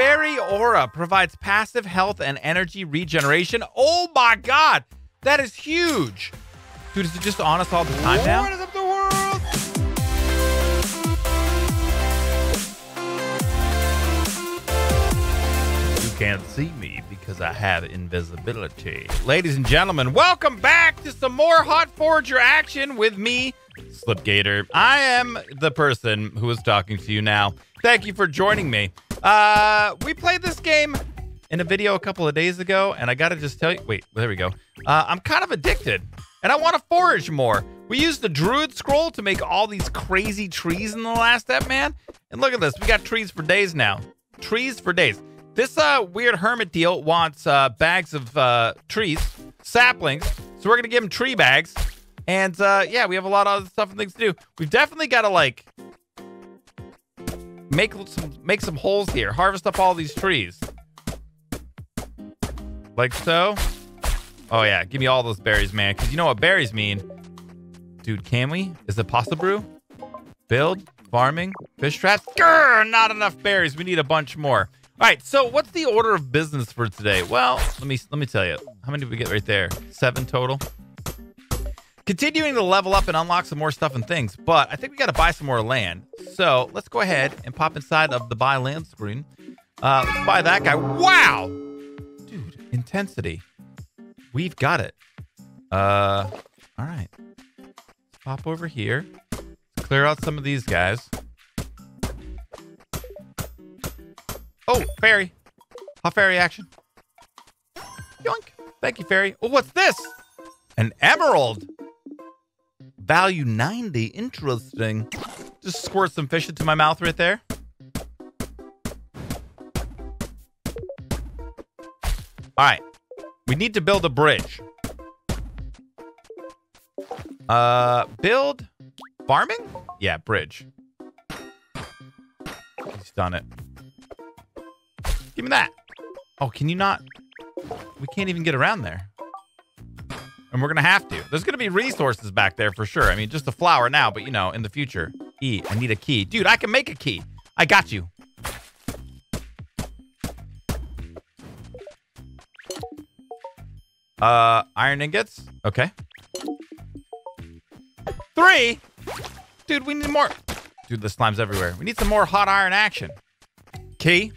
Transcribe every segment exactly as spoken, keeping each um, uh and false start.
Fairy Aura provides passive health and energy regeneration. Oh my god, that is huge. Dude, is it just on us all the time now? What is up the world? You can't see me because I have invisibility. Ladies and gentlemen, welcome back to some more Hot Forger action with me, Slipgator. I am the person who is talking to you now. Thank you for joining me. Uh, we played this game in a video a couple of days ago, and I gotta just tell you, wait, there we go. Uh, I'm kind of addicted, and I want to forage more. We used the Druid Scroll to make all these crazy trees in the last step, man. And look at this, we got trees for days now. Trees for days. This uh, weird hermit deal wants uh, bags of uh, trees, saplings, so we're gonna give him tree bags. And uh, yeah, we have a lot of other stuff and things to do. We've definitely gotta like, Make some make some holes here. Harvest up all these trees. Like so. Oh yeah, give me all those berries, man. Cause you know what berries mean. Dude, can we? Is it possible brew? Build, farming, fish traps. Grr, not enough berries. We need a bunch more. All right, so what's the order of business for today? Well, let me let me tell you. How many did we get right there? Seven total. Continuing to level up and unlock some more stuff and things, but I think we got to buy some more land. So let's go ahead and pop inside of the buy land screen. Uh, let's buy that guy. Wow, dude, intensity. We've got it. Uh, all right, let's pop over here. Let's clear out some of these guys. Oh, fairy. Hot fairy action. Yoink. Thank you, fairy. Oh, what's this? An emerald. Value ninety, interesting. Just squirt some fish into my mouth right there. All right, we need to build a bridge. Uh, build farming? Yeah, bridge. He's done it. Give me that. Oh, can you not? We can't even get around there. And we're gonna have to. There's gonna be resources back there for sure. I mean, just a flower now, but you know, in the future. E, I need a key. Dude, I can make a key. I got you. Uh, iron ingots. Okay. Three. Dude, we need more. Dude, the slime's everywhere. We need some more hot iron action. Key.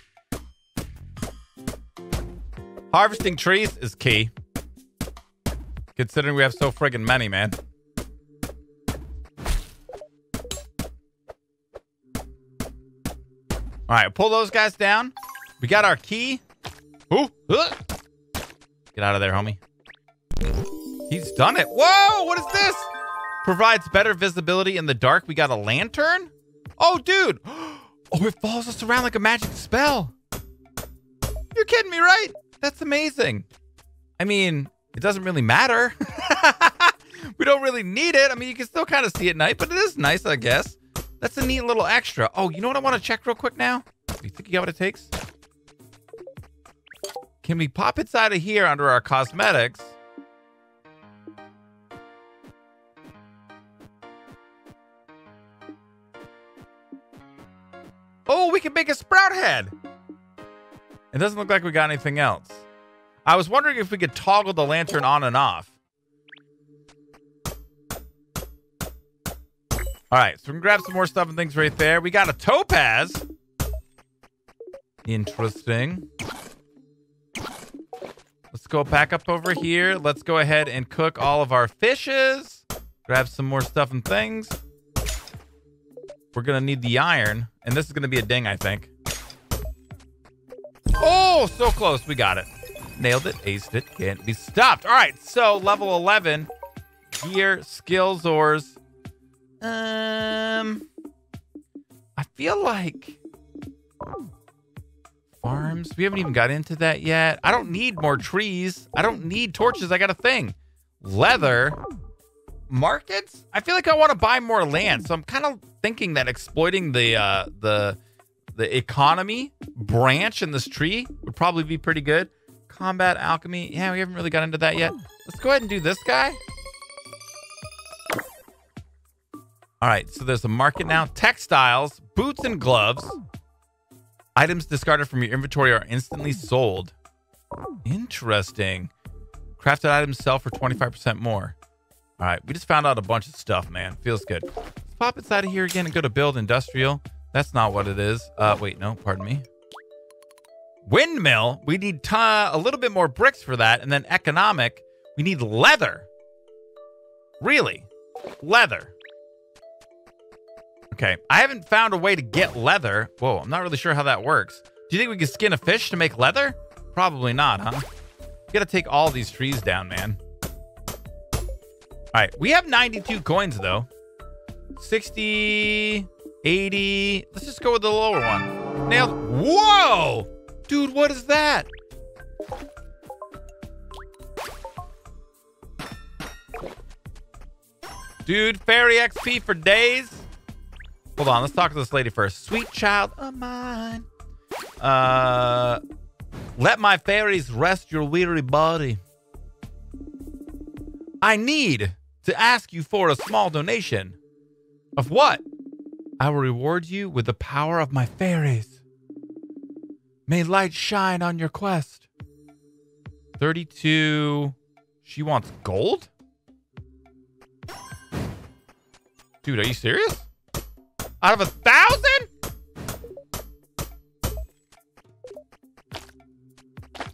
Harvesting trees is key. Considering we have so friggin' many, man. All right, pull those guys down. We got our key. Ooh, uh. Get out of there, homie. He's done it. Whoa, what is this? Provides better visibility in the dark. We got a lantern. Oh, dude. Oh, it follows us around like a magic spell. You're kidding me, right? That's amazing. I mean, it doesn't really matter. We don't really need it. I mean, you can still kind of see at night, but it is nice, I guess. That's a neat little extra. Oh, you know what I want to check real quick now? Do you think you got what it takes? Can we pop inside of here under our cosmetics? Oh, we can make a sprout head. It doesn't look like we got anything else. I was wondering if we could toggle the lantern on and off. All right, so we can grab some more stuff and things right there. We got a topaz. Interesting. Let's go back up over here. Let's go ahead and cook all of our fishes. Grab some more stuff and things. We're gonna need the iron, and this is gonna be a ding, I think. Oh, so close, we got it. Nailed it, aced it, can't be stopped. All right, so level eleven, gear, skills, ores. Um, I feel like farms, we haven't even got into that yet. I don't need more trees. I don't need torches, I got a thing. Leather, markets? I feel like I wanna buy more land. So I'm kind of thinking that exploiting the, uh, the, the economy branch in this tree would probably be pretty good. Combat, alchemy. Yeah, we haven't really got into that yet. Let's go ahead and do this guy. All right, so there's a market now. Textiles, boots and gloves. Items discarded from your inventory are instantly sold. Interesting. Crafted items sell for twenty-five percent more. All right, we just found out a bunch of stuff, man. Feels good. Let's pop inside of here again and go to build industrial. That's not what it is. Uh, wait, no, pardon me. Windmill. We need a little bit more bricks for that. And then economic. We need leather. Really? Leather. Okay, I haven't found a way to get leather. Whoa, I'm not really sure how that works. Do you think we can skin a fish to make leather? Probably not, huh? We gotta take all these trees down, man. All right, we have ninety-two coins, though. sixty, eighty. Let's just go with the lower one. Nailed. Whoa! Dude, what is that? Dude, fairy X P for days. Hold on, let's talk to this lady first. Sweet child of mine. Uh, let my fairies rest your weary body. I need to ask you for a small donation. Of what? I will reward you with the power of my fairies. May light shine on your quest. thirty-two. She wants gold? Dude, are you serious? Out of a thousand?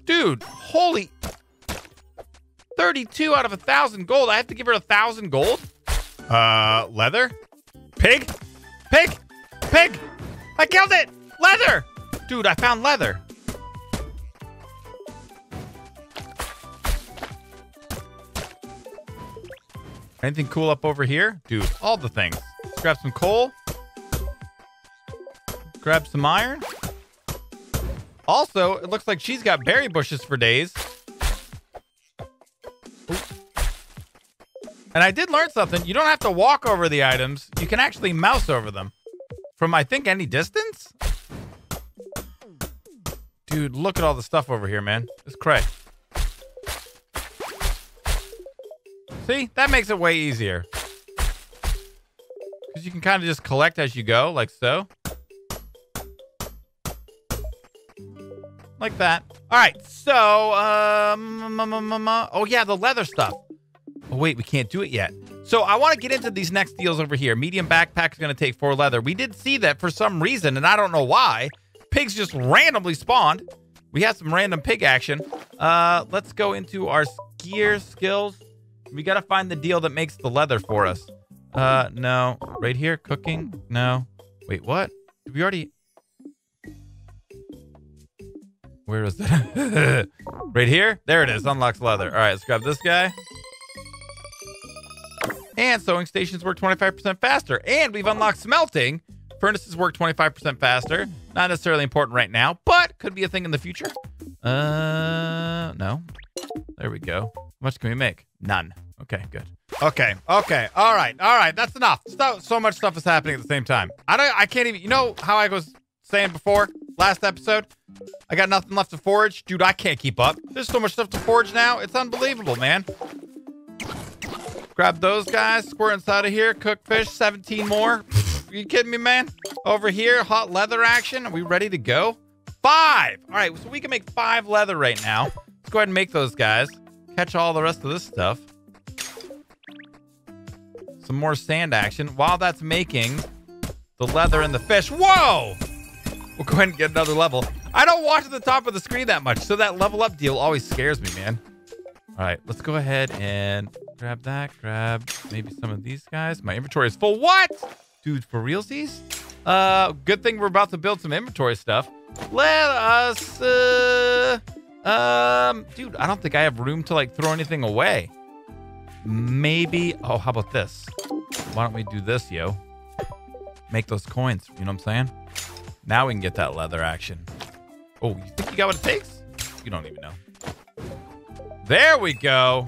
Dude, holy. thirty-two out of a thousand gold. I have to give her a thousand gold? Uh, leather? Pig? Pig? Pig? I killed it! Leather! Dude, I found leather. Anything cool up over here? Dude, all the things. Let's grab some coal. Grab some iron. Also, it looks like she's got berry bushes for days. Ooh. And I did learn something. You don't have to walk over the items. You can actually mouse over them from, I think, any distance. Dude, look at all the stuff over here, man. It's cray. See? That makes it way easier. Because you can kind of just collect as you go, like so. Like that. All right, so, um, oh yeah, the leather stuff. Oh wait, we can't do it yet. So I want to get into these next deals over here. Medium backpack is going to take four leather. We did see that for some reason, and I don't know why. Pigs just randomly spawned. We had some random pig action. Uh, let's go into our gear skills. We got to find the deal that makes the leather for us. Uh, no, right here, cooking, no. Wait, what? Did we already... Where is that? Right here? There it is. Unlocks leather. All right, let's grab this guy. And sewing stations work twenty-five percent faster. And we've unlocked smelting. Furnaces work twenty-five percent faster. Not necessarily important right now, but could be a thing in the future. Uh, no. There we go. How much can we make? None. Okay, good. Okay, okay. All right, all right. That's enough. So, so much stuff is happening at the same time. I don't, I can't even, you know how I was saying before? Last episode, I got nothing left to forage. Dude, I can't keep up. There's so much stuff to forage now. It's unbelievable, man. Grab those guys. Squirt inside of here. Cook fish. seventeen more. Are you kidding me, man? Over here, hot leather action. Are we ready to go? Five. All right, so we can make five leather right now. Let's go ahead and make those guys. Catch all the rest of this stuff. Some more sand action. While that's making the leather and the fish. Whoa! We'll go ahead and get another level. I don't watch at the top of the screen that much, so that level up deal always scares me, man. All right, let's go ahead and grab that. Grab maybe some of these guys. My inventory is full. What? Dude, for realsies? Uh, good thing we're about to build some inventory stuff. Let us... Uh, um, dude, I don't think I have room to, like, throw anything away. Maybe... Oh, how about this? Why don't we do this, yo? Make those coins. You know what I'm saying? Now we can get that leather action. Oh, you think you got what it takes? You don't even know. There we go.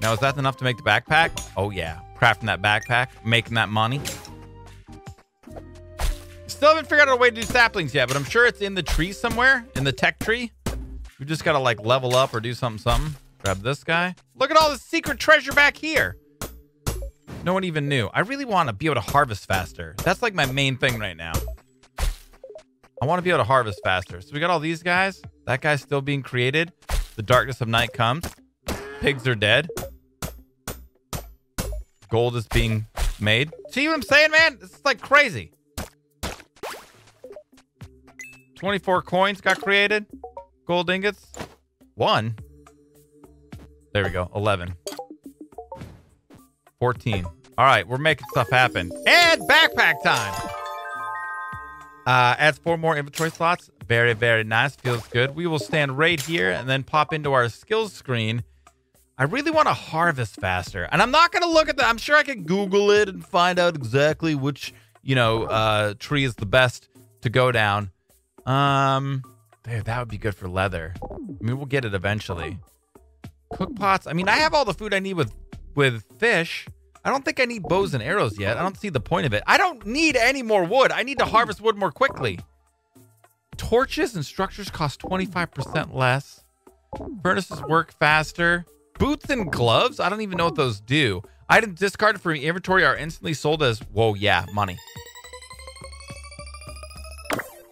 Now, is that enough to make the backpack? Oh, yeah. Crafting that backpack, making that money. Still haven't figured out a way to do saplings yet, but I'm sure it's in the tree somewhere, in the tech tree. We just got to, like, level up or do something, something. Grab this guy. Look at all this secret treasure back here. No one even knew. I really want to be able to harvest faster. That's, like, my main thing right now. I want to be able to harvest faster. So we got all these guys. That guy's still being created. The darkness of night comes. Pigs are dead. Gold is being made. See what I'm saying, man? It's like crazy. twenty-four coins got created. Gold ingots. One. There we go. eleven. fourteen. All right. We're making stuff happen. And backpack time. Uh, adds four more inventory slots. Very, very nice. Feels good. We will stand right here and then pop into our skills screen. I really want to harvest faster. And I'm not going to look at that. I'm sure I can Google it and find out exactly which, you know, uh, tree is the best to go down. Um, dude, that would be good for leather. I mean, we'll get it eventually. Cook pots. I mean, I have all the food I need with, with fish. I don't think I need bows and arrows yet. I don't see the point of it. I don't need any more wood. I need to harvest wood more quickly. Torches and structures cost twenty-five percent less. Furnaces work faster. Boots and gloves? I don't even know what those do. Items discarded from your inventory are instantly sold as, whoa, yeah, money.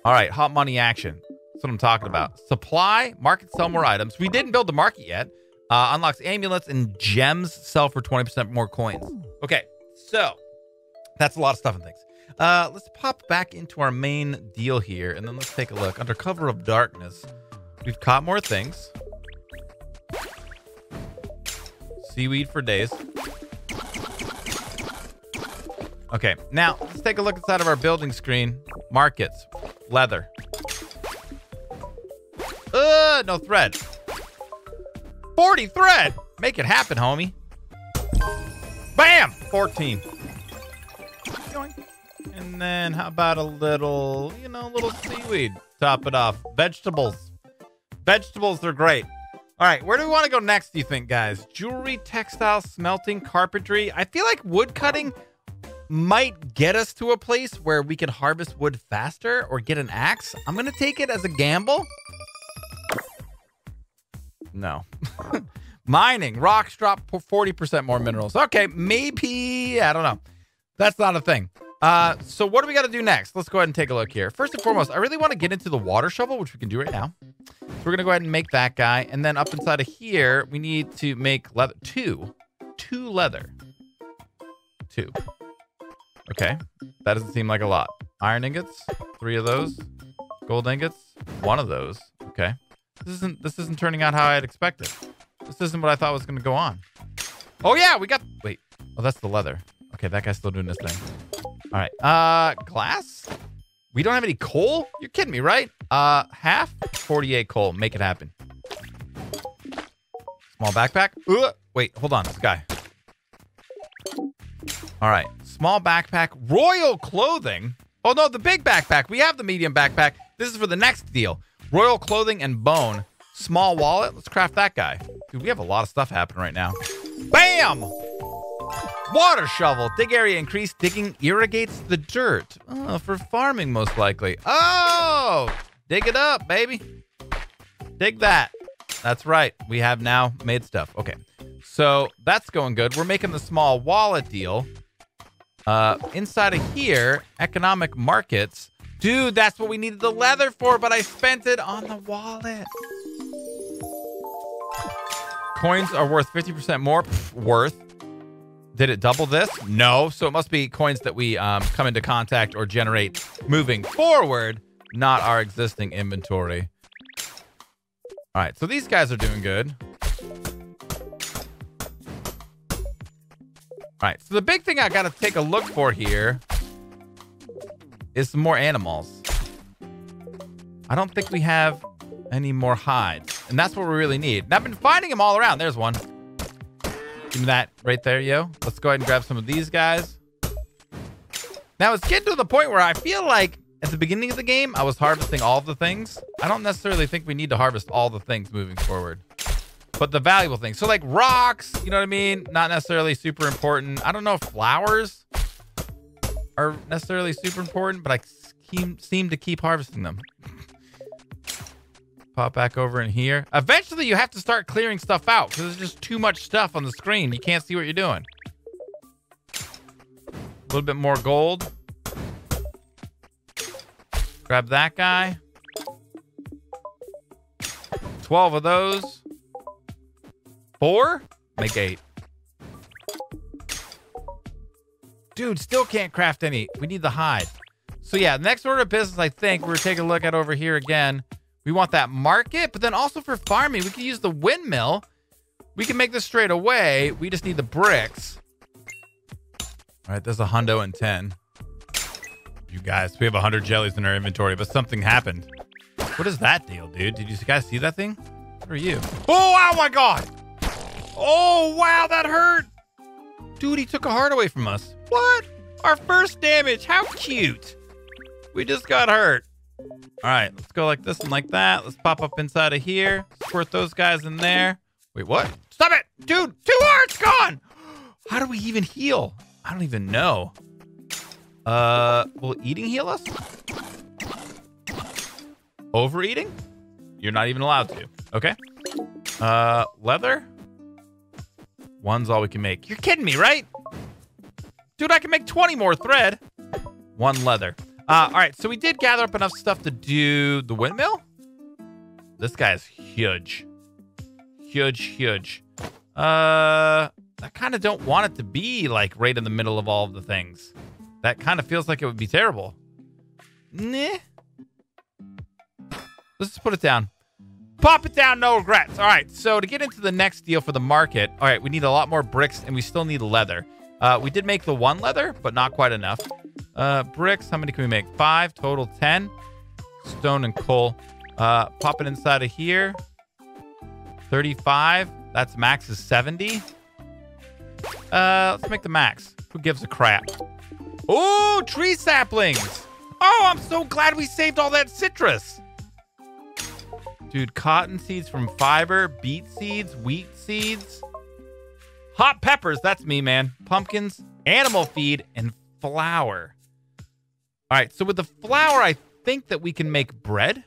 All right, hot money action. That's what I'm talking about. Supply, market, sell more items. We didn't build the market yet. Uh, unlocks amulets and gems, sell for twenty percent more coins. Okay, so that's a lot of stuff and things. Uh, let's pop back into our main deal here, and then let's take a look. Under cover of darkness, we've caught more things. Seaweed for days. Okay, now let's take a look inside of our building screen. Markets, leather. Uh, no thread. forty thread. Make it happen, homie. Bam, fourteen. And then how about a little, you know, a little seaweed. Top it off. Vegetables. Vegetables are great. All right, where do we want to go next, do you think, guys? Jewelry, textile, smelting, carpentry. I feel like wood cutting might get us to a place where we can harvest wood faster or get an axe. I'm going to take it as a gamble. No. Mining. Rocks drop forty percent more minerals. Okay, maybe. I don't know. That's not a thing. Uh, so what do we got to do next? Let's go ahead and take a look here. First and foremost, I really want to get into the water shovel, which we can do right now. We're going to go ahead and make that guy. And then up inside of here, we need to make leather. Two. Two leather. Two. Okay. That doesn't seem like a lot. Iron ingots. Three of those. Gold ingots. One of those. Okay. This isn't, this isn't turning out how I had expected. This isn't what I thought was going to go on. Oh, yeah. We got... Wait. Oh, that's the leather. Okay. That guy's still doing this thing. All right. Uh, glass? We don't have any coal? You're kidding me, right? Uh, half? forty-eight coal. Make it happen. Small backpack. Ugh. Wait, hold on. This guy. All right. Small backpack. Royal clothing. Oh, no. The big backpack. We have the medium backpack. This is for the next deal. Royal clothing and bone. Small wallet. Let's craft that guy. Dude, we have a lot of stuff happening right now. Bam! Water shovel. Dig area increased. Digging irrigates the dirt. Oh, for farming, most likely. Oh! Dig it up, baby. Dig that. That's right. We have now made stuff. Okay. So that's going good. We're making the small wallet deal. Uh, inside of here, economic markets. Dude, that's what we needed the leather for, but I spent it on the wallet. Coins are worth fifty percent more. Pff, worth. Did it double this? No. So it must be coins that we um, come into contact or generate moving forward. Not our existing inventory. All right, so these guys are doing good. All right, so the big thing I gotta take a look for here is some more animals. I don't think we have any more hides, and that's what we really need. And I've been finding them all around. There's one. Give me that right there, yo. Let's go ahead and grab some of these guys. Now it's getting to the point where I feel like at the beginning of the game, I was harvesting all the things. I don't necessarily think we need to harvest all the things moving forward, but the valuable things. So like rocks, you know what I mean? Not necessarily super important. I don't know if flowers are necessarily super important, but I seem to keep harvesting them. Pop back over in here. Eventually you have to start clearing stuff out because there's just too much stuff on the screen. You can't see what you're doing. A little bit more gold. Grab that guy. twelve of those. Four? Make eight. Dude, still can't craft any. We need the hide. So yeah, next order of business, I think, we're taking a look at over here again. We want that market, but then also for farming, we can use the windmill. We can make this straight away. We just need the bricks. All right, there's a hundo and ten. You guys, we have one hundred jellies in our inventory, but something happened. What is that deal, dude? Did you guys see that thing? What are you? Oh, oh my God. Oh, wow, that hurt. Dude, he took a heart away from us. What? Our first damage. How cute. We just got hurt. All right, let's go like this and like that. Let's pop up inside of here. Squirt those guys in there. Wait, what? Stop it. Dude, two hearts gone. How do we even heal? I don't even know. Uh, will eating heal us? Overeating? You're not even allowed to. Okay. Uh, leather? One's all we can make. You're kidding me, right? Dude, I can make twenty more thread. One leather. Uh, all right, so we did gather up enough stuff to do the windmill. This guy's huge. Huge, huge. Uh, I kind of don't want it to be like right in the middle of all of the things. That kind of feels like it would be terrible. Nah. Let's just put it down. Pop it down, no regrets. All right, so to get into the next deal for the market, all right, we need a lot more bricks and we still need leather. Uh, we did make the one leather, but not quite enough. Uh, bricks, how many can we make? Five, total ten. Stone and coal. Uh, pop it inside of here. thirty-five. That's max is seventy. Uh, let's make the max. Who gives a crap? Oh, tree saplings. Oh, I'm so glad we saved all that citrus. Dude, cotton seeds from fiber, beet seeds, wheat seeds. Hot peppers, that's me, man. Pumpkins, animal feed, and flour. All right, so with the flour, I think that we can make bread.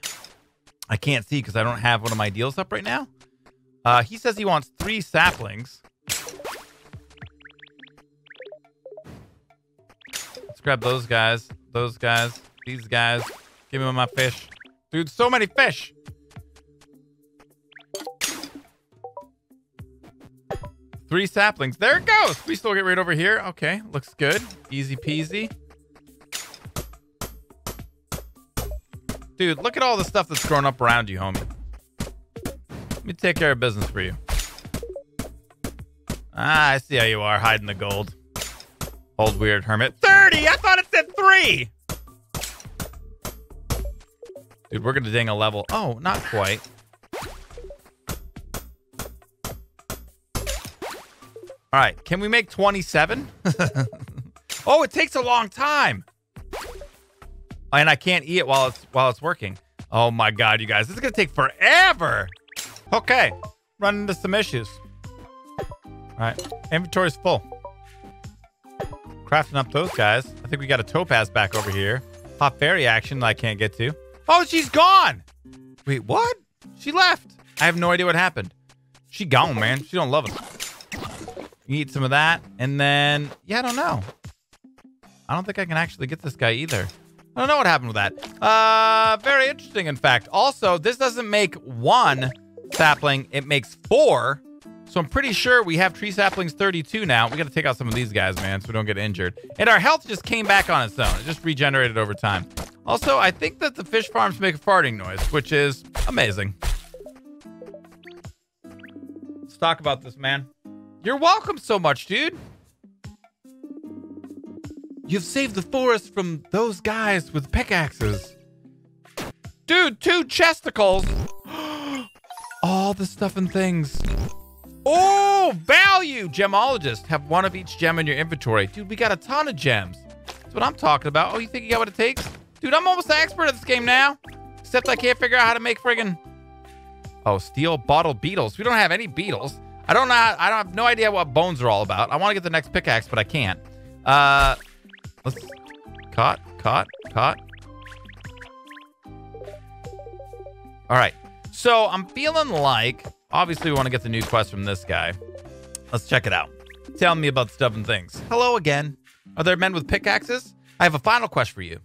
I can't see because I don't have one of my deals up right now. Uh, he says he wants three saplings. Let's grab those guys, those guys, these guys. Give me my fish. Dude, so many fish. Three saplings. There it goes. We still get right over here. Okay. Looks good. Easy peasy. Dude, look at all the stuff that's grown up around you, homie. Let me take care of business for you. Ah, I see how you are hiding the gold. Old weird hermit. thirty! I thought it said three! Dude, we're going to ding a level. Oh, not quite. All right, can we make twenty-seven? Oh, it takes a long time. And I can't eat it while it's while it's working. Oh my God, you guys, this is gonna take forever. Okay, run into some issues. All right, inventory's full. Crafting up those guys. I think we got a topaz back over here. Hot fairy action that I can't get to. Oh, she's gone. Wait, what? She left. I have no idea what happened. She gone, man. She don't love us. Eat some of that, and then, yeah, I don't know. I don't think I can actually get this guy either. I don't know what happened with that. Uh, very interesting, in fact. Also, this doesn't make one sapling, it makes four. So I'm pretty sure we have tree saplings thirty-two now. We gotta take out some of these guys, man, so we don't get injured. And our health just came back on its own. It just regenerated over time. Also, I think that the fish farms make a farting noise, which is amazing. Let's talk about this, man. You're welcome so much, dude. You've saved the forest from those guys with pickaxes. Dude, two chesticles. All the stuff and things. Oh, value. Gemologist. Have one of each gem in your inventory. Dude, we got a ton of gems. That's what I'm talking about. Oh, you think you got what it takes? Dude, I'm almost an expert at this game now. Except I can't figure out how to make friggin'... Oh, steel bottle beetles. We don't have any beetles. I don't know. I don't have no idea what bones are all about. I want to get the next pickaxe, but I can't. Uh, let's caught, caught, caught. All right. So I'm feeling like, obviously we want to get the new quest from this guy. Let's check it out. Tell me about stuff and things. Hello again. Are there men with pickaxes? I have a final quest for you.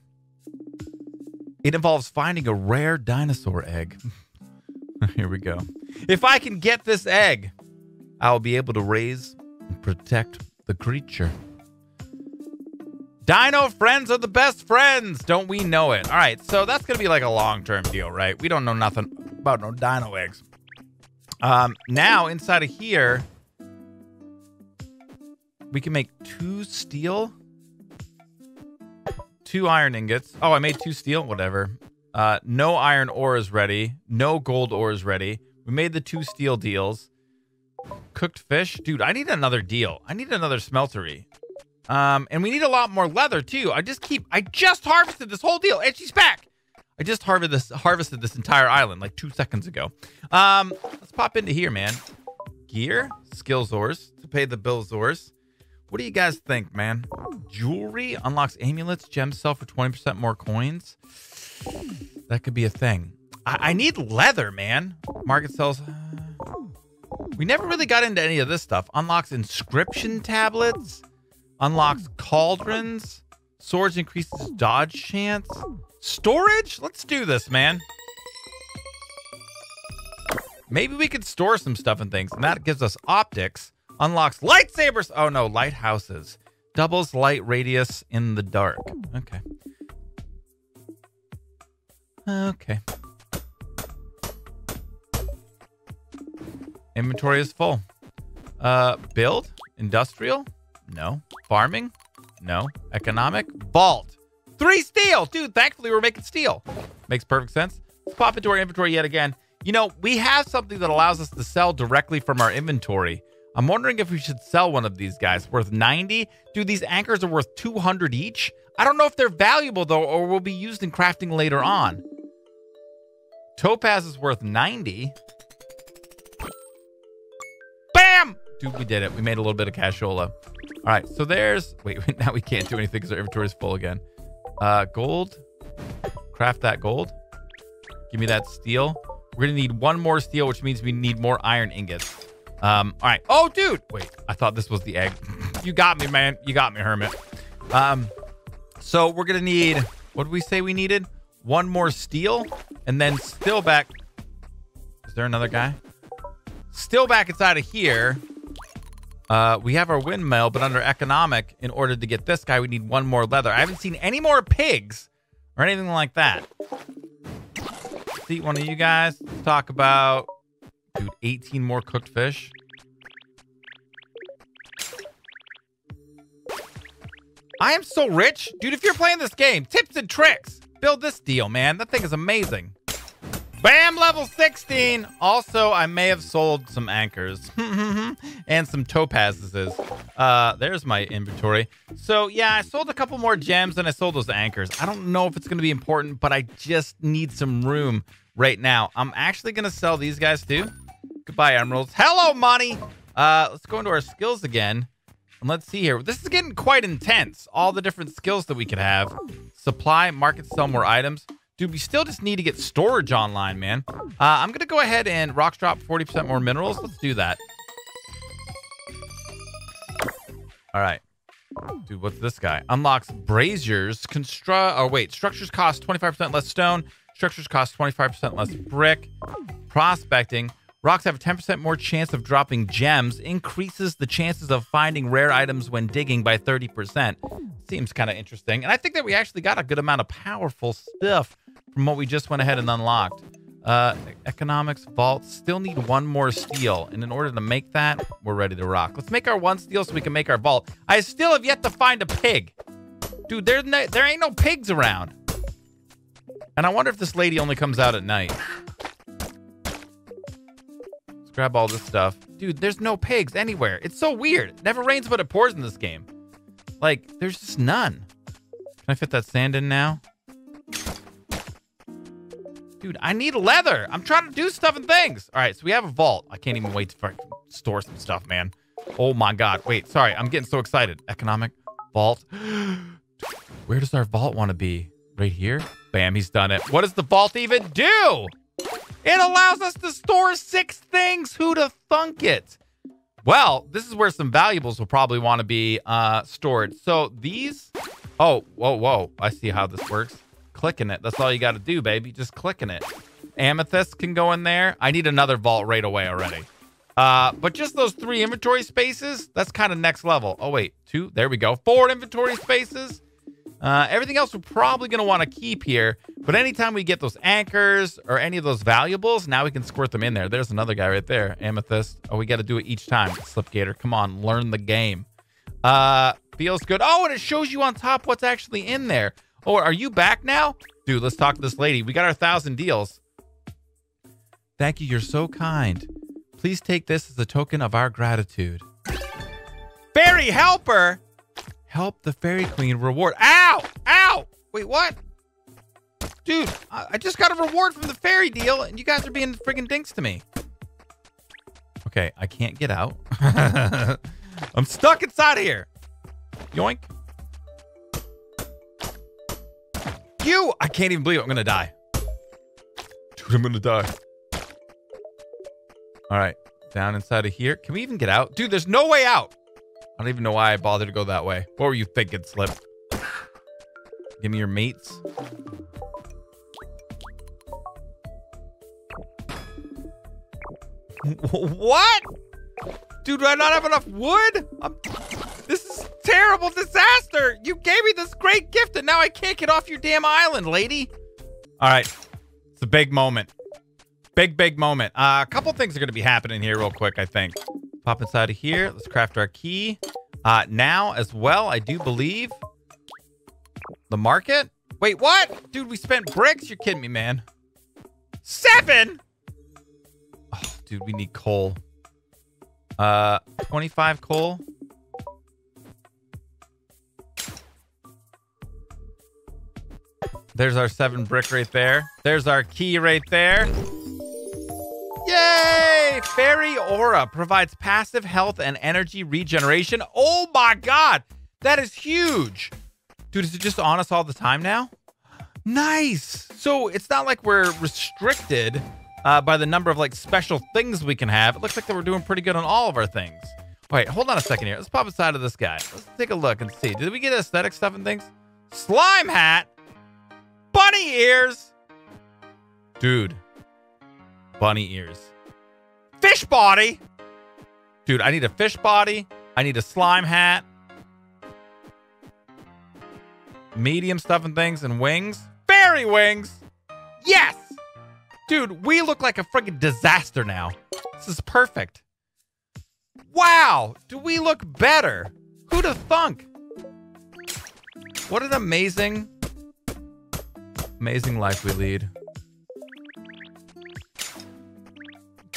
It involves finding a rare dinosaur egg. Here we go. If I can get this egg, I'll be able to raise and protect the creature. Dino friends are the best friends. Don't we know it? All right, so that's going to be like a long-term deal, right? We don't know nothing about no dino eggs. Um, now, inside of here, we can make two steel, two iron ingots. Oh, I made two steel, whatever. Uh, no iron ore is ready. No gold ore is ready. We made the two steel deals. Cooked fish. Dude, I need another deal. I need another smeltery. Um, and we need a lot more leather, too. I just keep... I just harvested this whole deal, and she's back! I just harvested this, harvested this entire island, like, two seconds ago. Um, let's pop into here, man. Gear. Skills ores. To pay the bills ores. What do you guys think, man? Jewelry unlocks amulets. Gems sell for twenty percent more coins. That could be a thing. I, I need leather, man. Market sells... We never really got into any of this stuff. Unlocks inscription tablets. Unlocks cauldrons. Swords increases dodge chance. Storage? Let's do this, man. Maybe we could store some stuff and things. And that gives us optics. Unlocks lightsabers. Oh, no. Lighthouses. Doubles light radius in the dark. Okay. Okay. Inventory is full. Uh, build? Industrial? No. Farming? No. Economic? Vault. Three steel! Dude, thankfully we're making steel. Makes perfect sense. Let's pop into our inventory yet again. You know, we have something that allows us to sell directly from our inventory. I'm wondering if we should sell one of these guys. Worth ninety? Dude, these anchors are worth two hundred each. I don't know if they're valuable, though, or will be used in crafting later on. Topaz is worth ninety. Dude, we did it. We made a little bit of cashola. All right, so there's... Wait, wait now we can't do anything because our inventory is full again. Uh, gold. Craft that gold. Give me that steel. We're going to need one more steel, which means we need more iron ingots. Um, all right. Oh, dude! Wait, I thought this was the egg. You got me, man. You got me, Hermit. Um, so we're going to need... What did we say we needed? One more steel, and then still back... Is there another guy? Still back inside of here... Uh, we have our windmill, but under economic, in order to get this guy, we need one more leather. I haven't seen any more pigs or anything like that. Let's eat one of you guys. Let's talk about, dude, eighteen more cooked fish. I am so rich. Dude, if you're playing this game, tips and tricks. Build this deal, man. That thing is amazing. Bam, level sixteen. Also, I may have sold some anchors and some topazes. Uh, there's my inventory. So, yeah, I sold a couple more gems and I sold those anchors. I don't know if it's going to be important, but I just need some room right now. I'm actually going to sell these guys too. Goodbye, emeralds. Hello, money. Uh, let's go into our skills again. And let's see here. This is getting quite intense. All the different skills that we could have. Supply, market, sell more items. Dude, we still just need to get storage online, man. Uh, I'm going to go ahead and rocks drop forty percent more minerals. Let's do that. All right. Dude, what's this guy? Unlocks braziers. Construct. Oh, wait. Structures cost twenty-five percent less stone. Structures cost twenty-five percent less brick. Prospecting. Rocks have a ten percent more chance of dropping gems. Increases the chances of finding rare items when digging by thirty percent. Seems kind of interesting. And I think that we actually got a good amount of powerful stuff from what we just went ahead and unlocked. Uh, economics, vault, still need one more steel. And in order to make that, we're ready to rock. Let's make our one steel so we can make our vault. I still have yet to find a pig. Dude, there, no, there ain't no pigs around. And I wonder if this lady only comes out at night. Let's grab all this stuff. Dude, there's no pigs anywhere. It's so weird. It never rains but it pours in this game. Like, there's just none. Can I fit that sand in now? Dude, I need leather. I'm trying to do stuff and things. All right, so we have a vault. I can't even wait to fucking store some stuff, man. Oh, my God. Wait, sorry. I'm getting so excited. Economic vault. Where does our vault want to be? Right here? Bam, he's done it. What does the vault even do? It allows us to store six things. Who'd have thunk it? Well, this is where some valuables will probably want to be uh, stored. So these... Oh, whoa, whoa. I see how this works. clicking it. That's all you got to do, baby. Just clicking it. Amethyst can go in there. I need another vault right away already. Uh, but just those three inventory spaces, that's kind of next level. Oh, wait, two. There we go. Four inventory spaces. Uh, everything else we're probably going to want to keep here. But anytime we get those anchors or any of those valuables, now we can squirt them in there. There's another guy right there, Amethyst. Oh, we got to do it each time. Slipgator, come on, learn the game. Uh, feels good. Oh, and it shows you on top what's actually in there. Oh, are you back now? Dude, let's talk to this lady. We got our thousand deals. Thank you. You're so kind. Please take this as a token of our gratitude. Fairy helper. Help the fairy queen reward. Ow! Ow! Wait, what? Dude, I just got a reward from the fairy deal and you guys are being freaking dinks to me. Okay, I can't get out. I'm stuck inside of here. Yoink. You! I can't even believe it. I'm gonna die. Dude, I'm gonna die. All right, down inside of here. Can we even get out? Dude, there's no way out. I don't even know why I bothered to go that way. What were you thinking, Slip? Give me your meats. What? Dude, do I not have enough wood? I'm, this is terrible disaster. You gave me this great gift and now I can't get off your damn island, lady. All right, it's a big moment. Big, big moment. Uh, a couple things are going to be happening here real quick, I think. Pop inside of here. Let's craft our key. Uh, now, as well, I do believe the market. Wait, what? Dude, we spent bricks? You're kidding me, man. Seven? Oh, dude, we need coal. Uh, twenty-five coal. There's our seven brick right there. There's our key right there. Yay! Fairy Aura provides passive health and energy regeneration. Oh my God, that is huge. Dude, is it just on us all the time now? Nice. So it's not like we're restricted uh, by the number of like special things we can have. It looks like that we're doing pretty good on all of our things. All right, hold on a second here. Let's pop inside of this guy. Let's take a look and see. Did we get aesthetic stuff and things? Slime hat, bunny ears, dude. Bunny ears. Fish body! Dude, I need a fish body. I need a slime hat. Medium stuff and things and wings. Fairy wings! Yes! Dude, we look like a freaking disaster now. This is perfect. Wow! Do we look better? Who'd have thunk? What an amazing, amazing life we lead.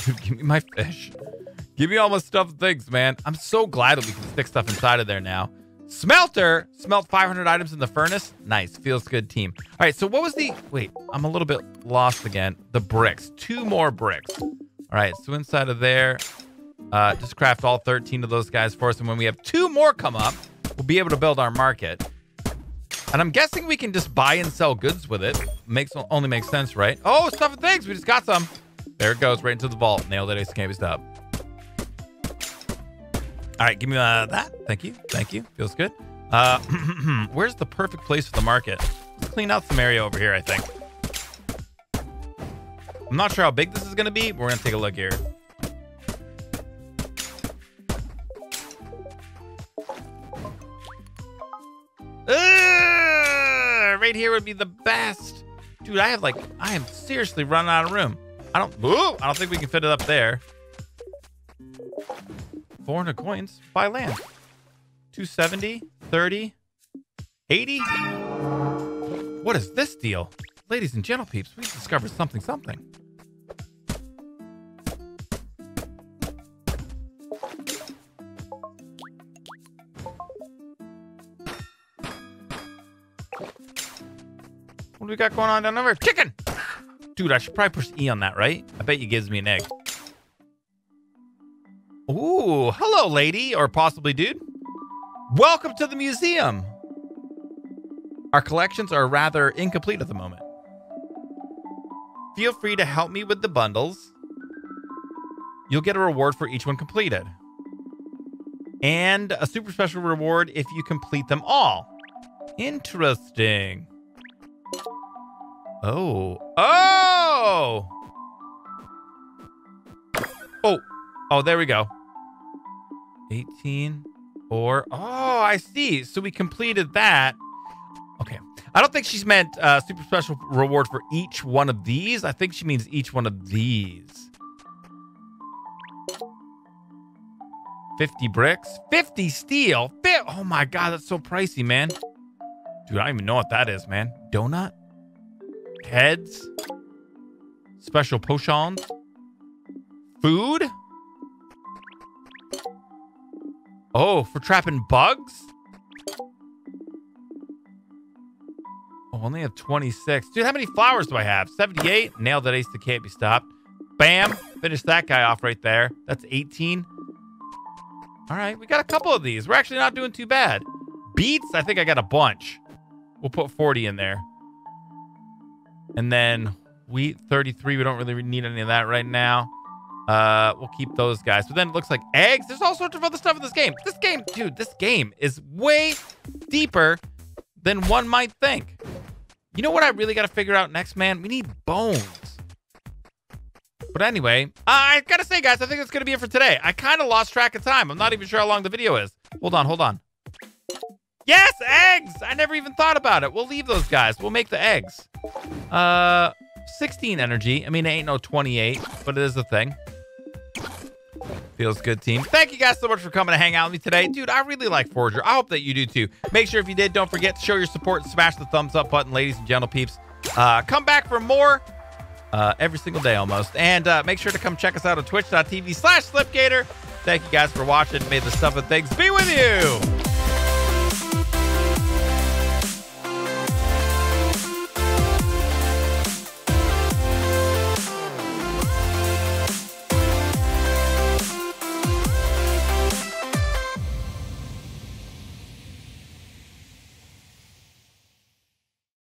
Dude, give me my fish. Give me all my stuffed things, man. I'm so glad that we can stick stuff inside of there now. Smelter, smelt five hundred items in the furnace. Nice, feels good, team. All right, so what was the, wait, I'm a little bit lost again. The bricks, two more bricks. All right, so inside of there, uh, just craft all thirteen of those guys for us. And when we have two more come up, we'll be able to build our market. And I'm guessing we can just buy and sell goods with it. Makes, only makes sense, right? Oh, stuff and things, we just got some. There it goes, right into the vault. Nailed it, I can't stop. All right, give me uh, that. Thank you, thank you. Feels good. Uh, where's the perfect place for the market? Let's clean out some area over here, I think. I'm not sure how big this is gonna be, but we're gonna take a look here. Uh, right here would be the best. Dude, I have like, I am seriously running out of room. I don't, ooh, I don't think we can fit it up there. four hundred coins, buy land. two seventy, thirty, eighty. What is this deal? Ladies and gentle peeps, we've discovered something, something. What do we got going on down over? Chicken! Dude, I should probably push E on that, right? I bet you gives me an egg. Ooh, hello, lady, or possibly dude. Welcome to the museum. Our collections are rather incomplete at the moment. Feel free to help me with the bundles. You'll get a reward for each one completed. And a super special reward if you complete them all. Interesting. Oh. Oh! Oh. Oh, there we go. eighteen or... Oh, I see. So we completed that. Okay. I don't think she's meant uh, super special reward for each one of these. I think she means each one of these. fifty bricks. fifty steel. fifty oh, my God. That's so pricey, man. Dude, I don't even know what that is, man. Donut? Heads? Special potions? Food? Oh, for trapping bugs? Oh, I only have twenty-six. Dude, how many flowers do I have? seventy-eight. Nailed that ace that can't be stopped. Bam. Finish that guy off right there. That's eighteen. All right, we got a couple of these. We're actually not doing too bad. Beets? I think I got a bunch. We'll put forty in there. And then wheat, thirty-three. We don't really need any of that right now. Uh, we'll keep those guys. But then it looks like eggs. There's all sorts of other stuff in this game. This game, dude, this game is way deeper than one might think. You know what I really got to figure out next, man? We need bones. But anyway, I got to say, guys, I think that's going to be it for today. I kind of lost track of time. I'm not even sure how long the video is. Hold on, hold on. Yes, eggs! I never even thought about it. We'll leave those guys. We'll make the eggs. Uh, sixteen energy. I mean, it ain't no twenty-eight, but it is a thing. Feels good, team. Thank you guys so much for coming to hang out with me today. Dude, I really like Forager. I hope that you do, too. Make sure if you did, don't forget to show your support and smash the thumbs up button, ladies and gentle peeps. Uh, come back for more uh, every single day almost. And uh, make sure to come check us out on twitch dot t v slash Slipgator. Thank you guys for watching. May the stuff of things be with you.